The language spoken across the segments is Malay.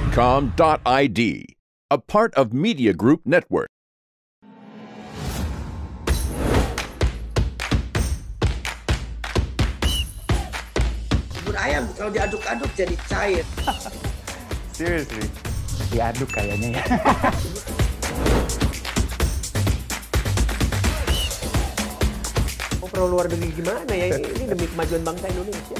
Medcom.id, a part of Media Group Network. Ayam kalau diaduk-aduk jadi cair. Seriously, diaduk kayaknya ya. Perlu luar negeri gimana ya ini demi kemajuan bangsa Indonesia.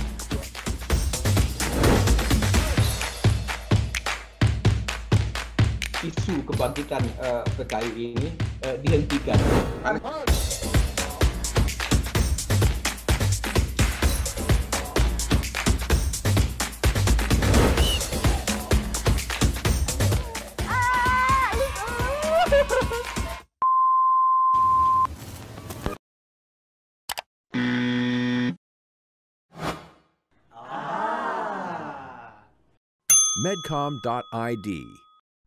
Isu kebangkitan PKI ini dihentikan. Medcom.id,